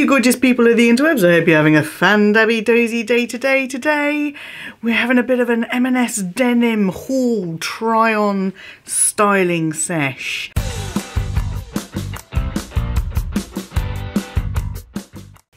you gorgeous people of the interwebs, I hope you're having a fandabby dozy day today. Today we're having a bit of an M&S denim haul try-on styling sesh.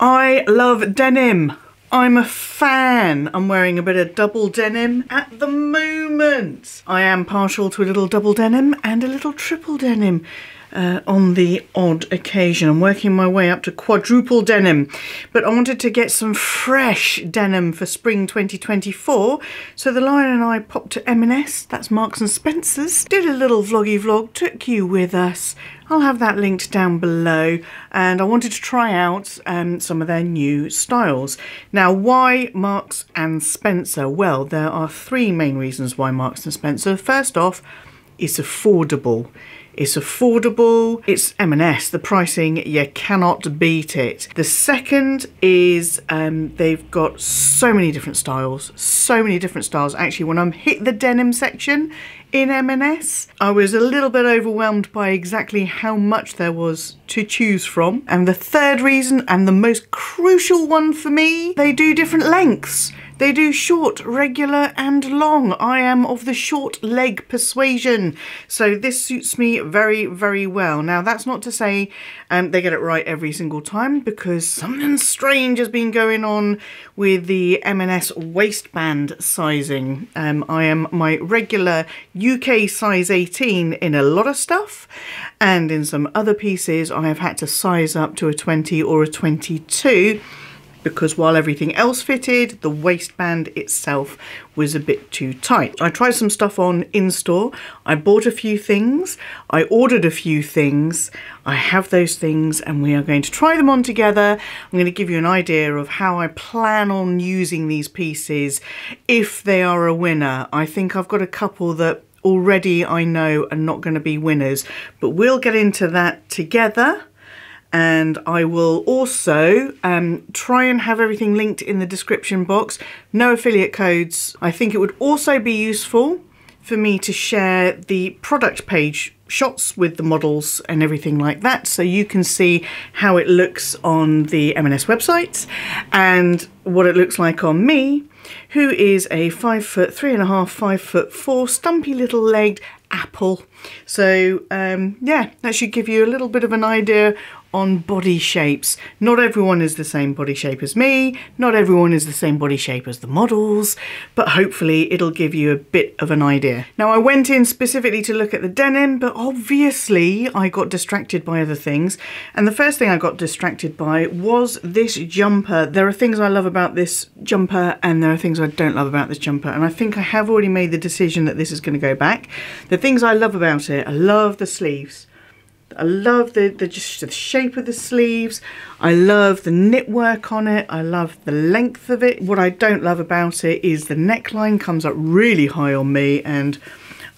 I love denim. I'm a fan. I'm wearing a bit of double denim at the moment. I am partial to a little double denim and a little triple denim on the odd occasion. I'm working my way up to quadruple denim, but I wanted to get some fresh denim for spring 2024. So the Lion and I popped to M&S, that's Marks and Spencer's, did a little vloggy vlog, took you with us. I'll have that linked down below, and I wanted to try out some of their new styles. Now, why Marks and Spencer? Well, there are three main reasons why Marks and Spencer. First off, it's affordable. It's affordable, it's M&S, the pricing, you cannot beat it. The second is they've got so many different styles. Actually, when I hit the denim section in M&S, I was a little bit overwhelmed by exactly how much there was to choose from. And the third reason, and the most crucial one for me, they do different lengths. They do short, regular and long. I am of the short leg persuasion, so this suits me very, very well. Now, that's not to say they get it right every single time, because something strange has been going on with the M&S waistband sizing. I am my regular UK size 18 in a lot of stuff, and in some other pieces I have had to size up to a 20 or a 22. Because while everything else fitted, the waistband itself was a bit too tight. I tried some stuff on in store. I bought a few things. I ordered a few things. I have those things and we are going to try them on together. I'm going to give you an idea of how I plan on using these pieces if they are a winner. I think I've got a couple that already I know are not going to be winners, but we'll get into that together. And I will also try and have everything linked in the description box. No affiliate codes. I think it would also be useful for me to share the product page shots with the models and everything like that, so you can see how it looks on the M&S website and what it looks like on me, who is a 5'3½", 5'4" stumpy little legged apple. So yeah, that should give you a little bit of an idea on body shapes. Not everyone is the same body shape as me, not everyone is the same body shape as the models, but hopefully it'll give you a bit of an idea. Now, I went in specifically to look at the denim, but obviously I got distracted by other things, and the first thing I got distracted by was this jumper. There are things I love about this jumper and there are things I don't love about this jumper, and I think I have already made the decision that this is going to go back. The things I love about it, I love the sleeves. I love just the shape of the sleeves. I love the knitwork on it. I love the length of it. What I don't love about it is the neckline comes up really high on me, and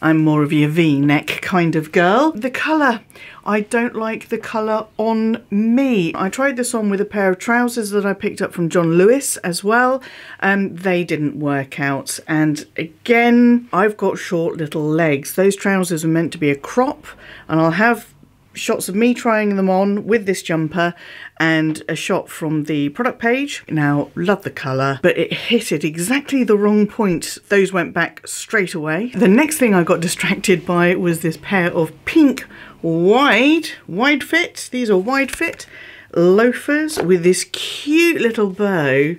I'm more of a V-neck kind of girl. The colour, I don't like the colour on me. I tried this on with a pair of trousers that I picked up from John Lewis as well, and they didn't work out. And again, I've got short little legs. Those trousers are meant to be a crop, and I'll have shots of me trying them on with this jumper and a shot from the product page. Now, love the colour, but it hit at exactly the wrong point. Those went back straight away. The next thing I got distracted by was this pair of pink wide fit. These are wide fit loafers with this cute little bow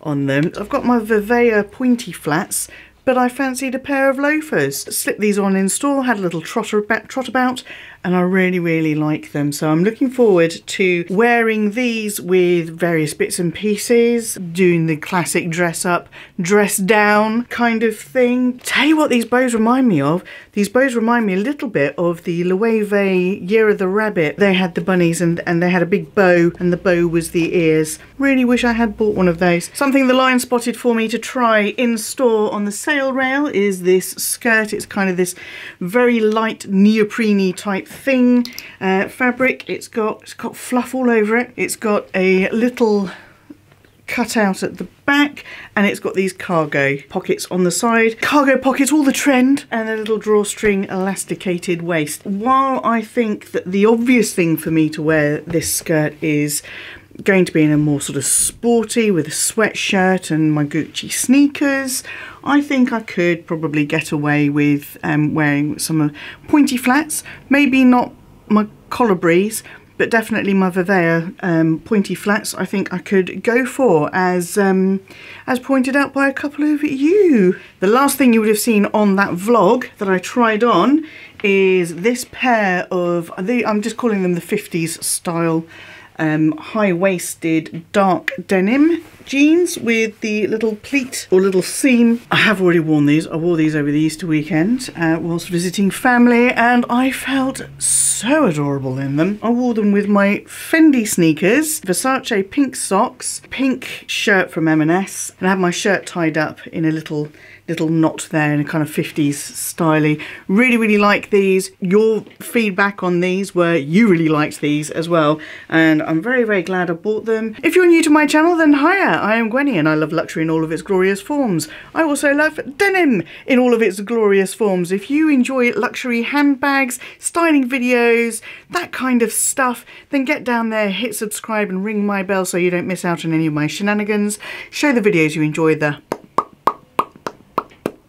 on them. I've got my Vervea pointy flats, but I fancied a pair of loafers. Slipped these on in store, had a little trot about, and I really, really like them. So I'm looking forward to wearing these with various bits and pieces, doing the classic dress up, dress down kind of thing. Tell you what these bows remind me of. These bows remind me a little bit of the Loewe Year of the Rabbit. They had the bunnies and they had a big bow, and the bow was the ears. Really wish I had bought one of those. Something the Lion spotted for me to try in store on the sale rail is this skirt. It's kind of this very light neoprene type thing, fabric. It's got fluff all over it. It's got a little cutout at the back, and it's got these cargo pockets on the side. Cargo pockets, all the trend, and a little drawstring elasticated waist. While I think that the obvious thing for me to wear this skirt is going to be in a more sort of sporty with a sweatshirt and my Gucci sneakers, I think I could probably get away with wearing some pointy flats, maybe not my Collabrese, but definitely my Vervea pointy flats I think I could go for, as pointed out by a couple of you. The last thing you would have seen on that vlog that I tried on is this pair of, I'm just calling them the 50s style high-waisted dark denim jeans with the little pleat or little seam. I have already worn these. I wore these over the Easter weekend whilst visiting family, and I felt so adorable in them. I wore them with my Fendi sneakers, Versace pink socks, pink shirt from M&S, and I had my shirt tied up in a little knot there in a kind of 50s styly. Really, really like these. Your feedback on these were you really liked these as well, and I'm very, very glad I bought them. If you're new to my channel, then hiya, I am Gwenny and I love luxury in all of its glorious forms. I also love denim in all of its glorious forms. If you enjoy luxury handbags, styling videos, that kind of stuff, then get down there, hit subscribe and ring my bell so you don't miss out on any of my shenanigans. Show the videos you enjoy the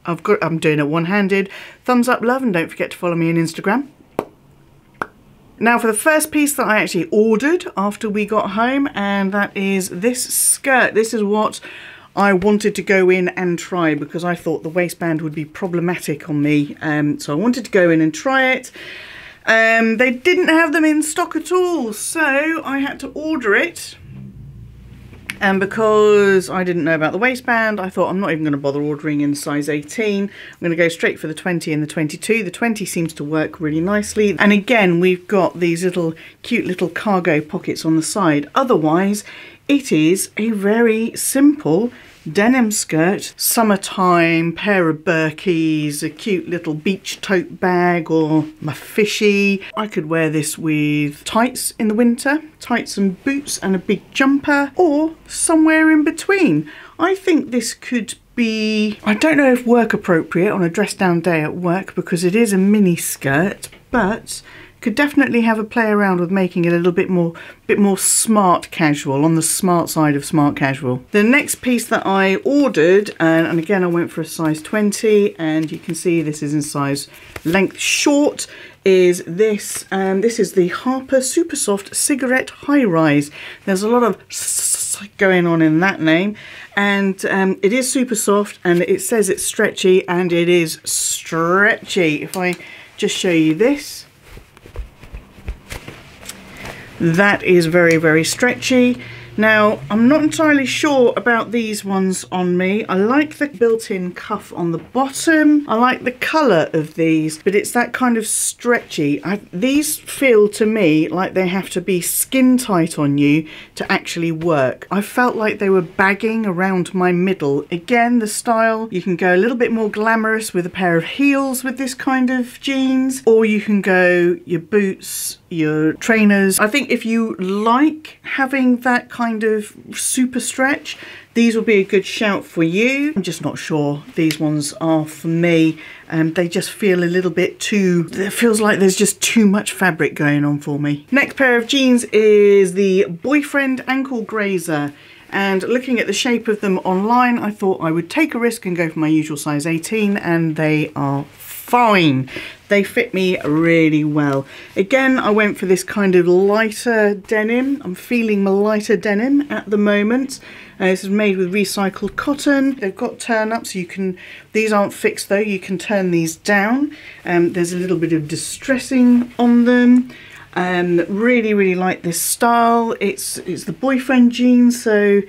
I'm doing it one-handed. Thumbs up, love, and don't forget to follow me on Instagram. Now for the first piece that I actually ordered after we got home, and that is this skirt. This is what I wanted to go in and try because I thought the waistband would be problematic on me. So I wanted to go in and try it. They didn't have them in stock at all, so I had to order it. And because I didn't know about the waistband, I thought I'm not even going to bother ordering in size 18. I'm going to go straight for the 20 and the 22. The 20 seems to work really nicely. And again, we've got these little cute little cargo pockets on the side. Otherwise, it is a very simple denim skirt. Summertime, pair of Birkis, a cute little beach tote bag or my fishy. I could wear this with tights in the winter, tights and boots and a big jumper, or somewhere in between. I think this could be, I don't know if work appropriate on a dress down day at work because it is a mini skirt, but could definitely have a play around with making it a little bit more smart casual, on the smart side of smart casual. The next piece that I ordered, and again I went for a size 20, and you can see this is in size length short, is this, this is the Harper Super Soft Cigarette High Rise. There's a lot of going on in that name, and it is super soft and it says it's stretchy, and it is stretchy. If I just show you this, that is very, very stretchy. Now, I'm not entirely sure about these ones on me. I like the built-in cuff on the bottom. I like the colour of these, but it's that kind of stretchy. These feel to me like they have to be skin tight on you to actually work. I felt like they were bagging around my middle. Again, the style, you can go a little bit more glamorous with a pair of heels with this kind of jeans, or you can go your boots, your trainers. I think if you like having that kind of super stretch, these will be a good shout for you. I'm just not sure these ones are for me. They just feel a little bit too, it feels like there's just too much fabric going on for me. Next pair of jeans is the Boyfriend Ankle Grazer. And looking at the shape of them online, I thought I would take a risk and go for my usual size 18, and they are fine. They fit me really well. Again, I went for this kind of lighter denim. I'm feeling my lighter denim at the moment. This is made with recycled cotton. They've got turn-ups. You can, these aren't fixed though, you can turn these down. There's a little bit of distressing on them. Really, really like this style. It's the boyfriend jeans, so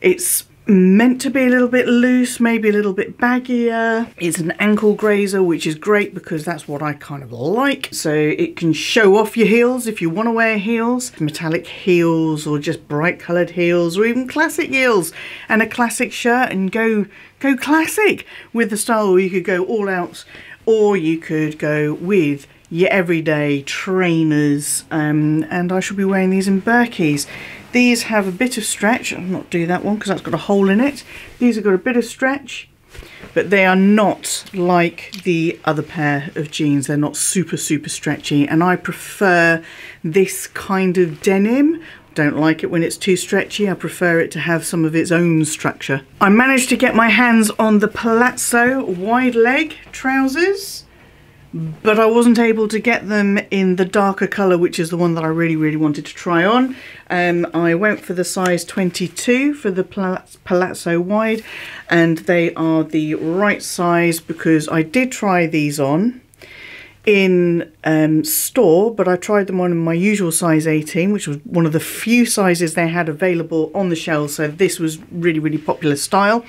it's meant to be a little bit loose, maybe a little bit baggier. It's an ankle grazer, which is great because that's what I kind of like. So it can show off your heels if you want to wear heels, metallic heels or just bright coloured heels or even classic heels, and a classic shirt, and go classic with the style, or you could go all out, or you could go with your everyday trainers, and I should be wearing these in Birkis. These have a bit of stretch. I'll not do that one because that's got a hole in it. These have got a bit of stretch, but they are not like the other pair of jeans. They're not super, super stretchy, and I prefer this kind of denim Don't like it when it's too stretchy. I prefer it to have some of its own structure. I managed to get my hands on the Palazzo wide leg trousers, but I wasn't able to get them in the darker colour, which is the one that I really wanted to try on. I went for the size 22 for the Palazzo wide, and they are the right size because I did try these on in store, but I tried them on in my usual size 18, which was one of the few sizes they had available on the shelves. So this was really popular style,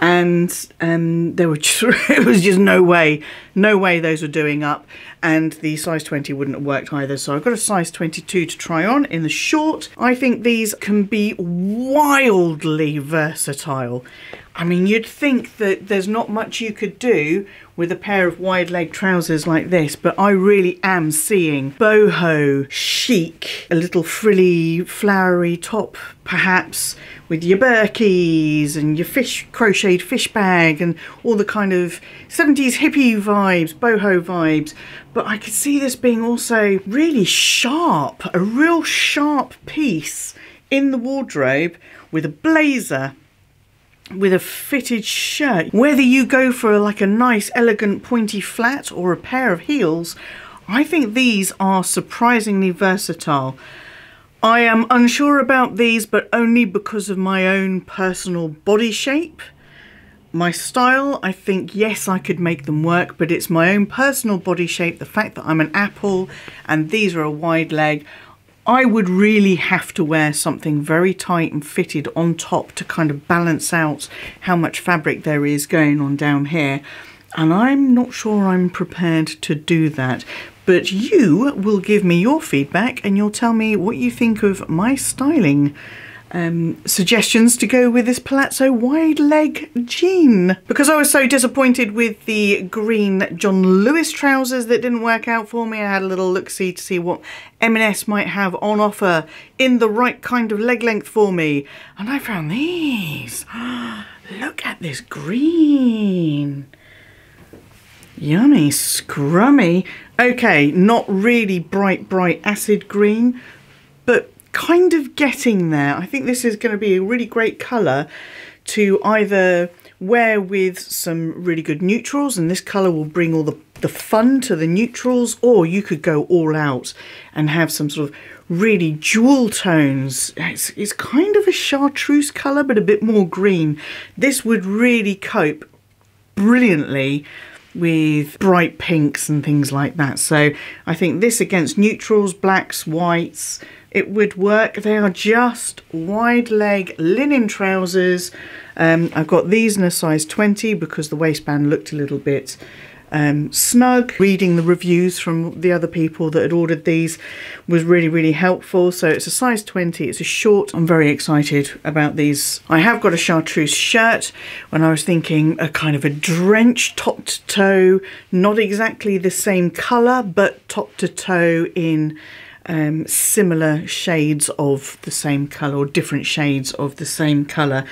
and there were just, it was just no way those were doing up, and the size 20 wouldn't have worked either. So I've got a size 22 to try on in the short. I think these can be wildly versatile. I mean, you'd think that there's not much you could do with a pair of wide leg trousers like this, but I really am seeing boho, chic, a little frilly, flowery top perhaps, with your Berkeys and your crocheted fish bag and all the kind of 70s hippie vibes, boho vibes. But I could see this being also really sharp, a real sharp piece in the wardrobe with a blazer, with a fitted shirt. Whether you go for like a nice elegant pointy flat or a pair of heels, I think these are surprisingly versatile. I am unsure about these, but only because of my own personal body shape. My style, I think, yes, I could make them work, but it's my own personal body shape, the fact that I'm an apple and these are a wide leg. I would really have to wear something very tight and fitted on top to kind of balance out how much fabric there is going on down here. And I'm not sure I'm prepared to do that. But you will give me your feedback and you'll tell me what you think of my styling suggestions to go with this Palazzo wide leg jean. Because I was so disappointed with the green John Lewis trousers that didn't work out for me, I had a little look-see to see what M&S might have on offer in the right kind of leg length for me. And I found these. Look at this green. Yummy, scrummy. Okay, not really bright acid green, but kind of getting there. I think this is going to be a really great colour to either wear with some really good neutrals, and this colour will bring all the fun to the neutrals, or you could go all out and have some sort of really jewel tones. It's kind of a chartreuse colour, but a bit more green. This would really cope brilliantly with bright pinks and things like that. So I think this against neutrals, blacks, whites, it would work. They are just wide leg linen trousers. I've got these in a size 20 because the waistband looked a little bit snug. Reading the reviews from the other people that had ordered these was really helpful. So it's a size 20, it's a short. I'm very excited about these. I have got a chartreuse shirt. When I was thinking a kind of a drenched top to toe, not exactly the same colour, but top to toe in similar shades of the same colour, or different shades of the same colour.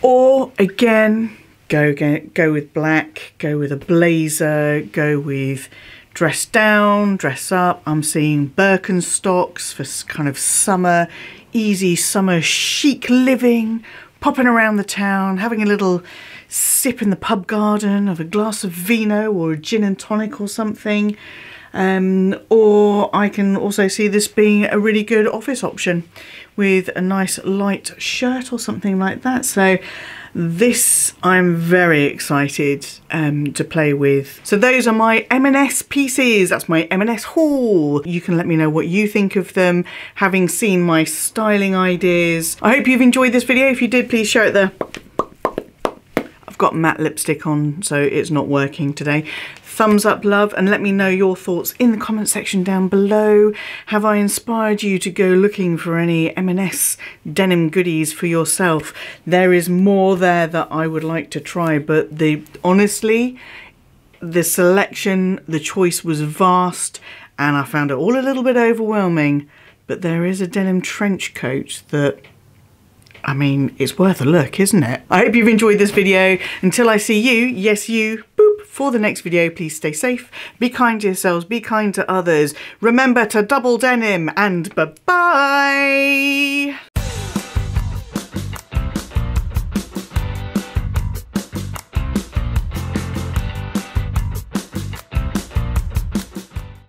Or again, go with black, go with a blazer, go with dress down, dress up. I'm seeing Birkenstocks for kind of summer, easy summer chic living, popping around the town, having a little sip in the pub garden of a glass of vino or a gin and tonic or something. Or I can also see this being a really good office option with a nice light shirt or something like that. So this I'm very excited to play with. So those are my M&S pieces. That's my M&S haul. You can let me know what you think of them, having seen my styling ideas. I hope you've enjoyed this video. If you did, please share it there. I've got matte lipstick on, so it's not working today. Thumbs up, love, and let me know your thoughts in the comment section down below. Have I inspired you to go looking for any M&S denim goodies for yourself? There is more there that I would like to try, but honestly, the selection, the choice was vast, and I found it all a little bit overwhelming. But there is a denim trench coat that, I mean, it's worth a look, isn't it? I hope you've enjoyed this video. Until I see you, yes you, boop. for the next video. Please stay safe, be kind to yourselves, be kind to others. Remember to double denim, and bye-bye.